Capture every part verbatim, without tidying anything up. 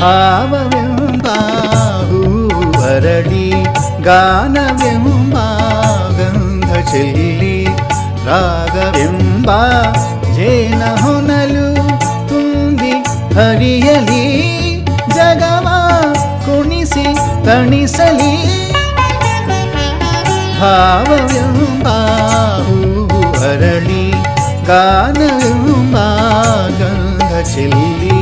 ಭಾವವೆಂಬ ಹೂವು ಅರಳಿ ಗಾನವೆಂಬ ಗಂಧ ಚೆಲ್ಲಿ ರಾಗವೆಂಬ ಜೇನ ಹೊನಲು ತುಂಬಿ ಹರಿಯಲಿ ಜಗವ ಕುಣಿಸಿ ತಣಿಸಲಿ ಭಾವವೆಂಬ ಹೂವು ಅರಳಿ ಗಾನವೆಂಬ ಗಂಧ ಚೆಲ್ಲಿ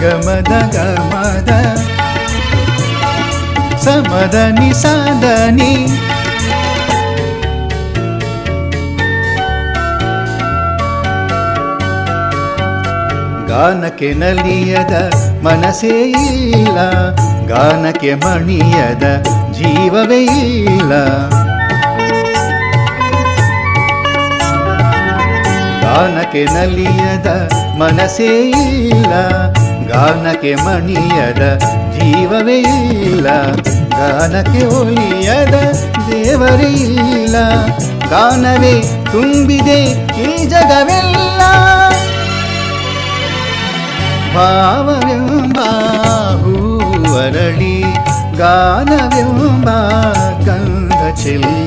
ಗಮ ದ ಮದ ಸಮದ ನಿ ಸಾಧನಿ ಗಾನಕ್ಕೆ ನಲಿಯದ ಮನಸೇ ಇಲ್ಲ, ಗಾನಕ್ಕೆ ಮಣಿಯದ ಜೀವವೇ ಇಲ್ಲ. ಗಾನಕ್ಕೆ ನಲಿಯದ ಮನಸೇ ಇಲ್ಲ, ಗಾನಕ್ಕೆ ಮಣಿಯದ ಜೀವವೇ ಇಲ್ಲ. ಗಾನಕ್ಕೆ ಒಲಿಯದ ದೇವರೇ ಇಲ್ಲ, ಗಾನವೇ ತುಂಬಿದೆ ಈ ಜಗವೆಲ್ಲ. ಭಾವವೆಂಬ ಹೂವು ಅರಳಿ ಗಾನವೆಂಬ ಗಂಧ ಚೆಲ್ಲಿ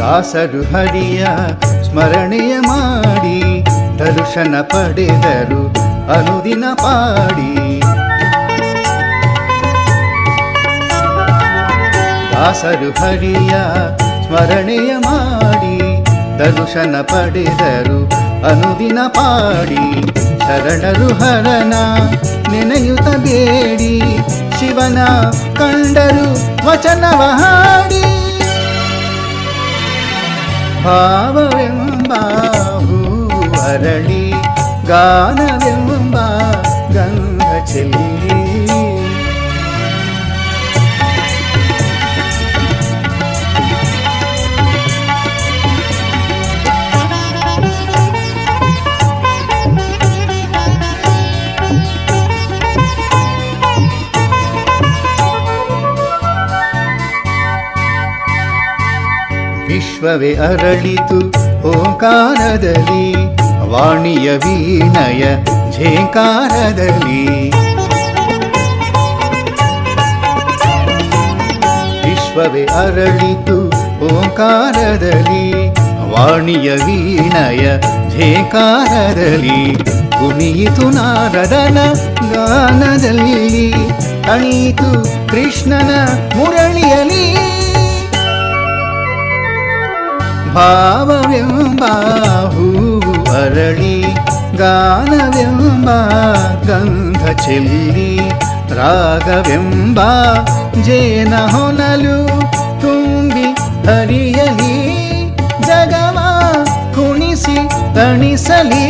ದಾಸರು ಹರಿಯ ಸ್ಮರಣೆಯ ಮಾಡಿ ದರ್ಶನ ಪಡೆದರು ಅನುದಿನ ಪಾಡಿ. ದಾಸರು ಹರಿಯ ಸ್ಮರಣೆಯ ಮಾಡಿ ದರ್ಶನ ಪಡೆದರು ಅನುದಿನ ಪಾಡಿ. ಶರಣರು ಹರನ ನೆನೆಯುತ ಬೇಡಿ, ಶಿವನ ಕಂಡರು ವಚನವ ಹಾಡಿ. ಭಾವವೆಂಬ ಹೂವು ಅರಳಿ ಗಾನವೆಂಬ ಗಂಧ ಚೆಲ್ಲಿ ವಿಶ್ವವೇ ಅರಳಿತು ಓಂಕಾರದಲ್ಲಿ, ವಾಣಿಯ ವೀಣಯ ಝೇಂಕಾರದಲ್ಲಿ. ವಿಶ್ವವೇ ಅರಳಿತು ಓಂಕಾರದಲ್ಲಿ, ವಾಣಿಯ ವೀಣಯ ಝೇಂಕಾರದಲ್ಲಿ. ಕುಣಿಯಿತು ನಾರದನ ಗಾನದಲ್ಲಿ, ಅಣಿಯಿತು ಕೃಷ್ಣನ ಮುರಳಿಯಲ್ಲಿ. ಭಾವವೆಂಬ ಹೂವು ಅರಳಿ ಗಾನವೆಂಬ ಗಂಧ ಚೆಲ್ಲಿ ರಾಗವೆಂಬ ಜೇನ ಹೊನಲು ತುಂಬಿ ಹರಿಯಲಿ ಜಗವ ಕುಣಿಸಿ ತಣಿಸಲಿ.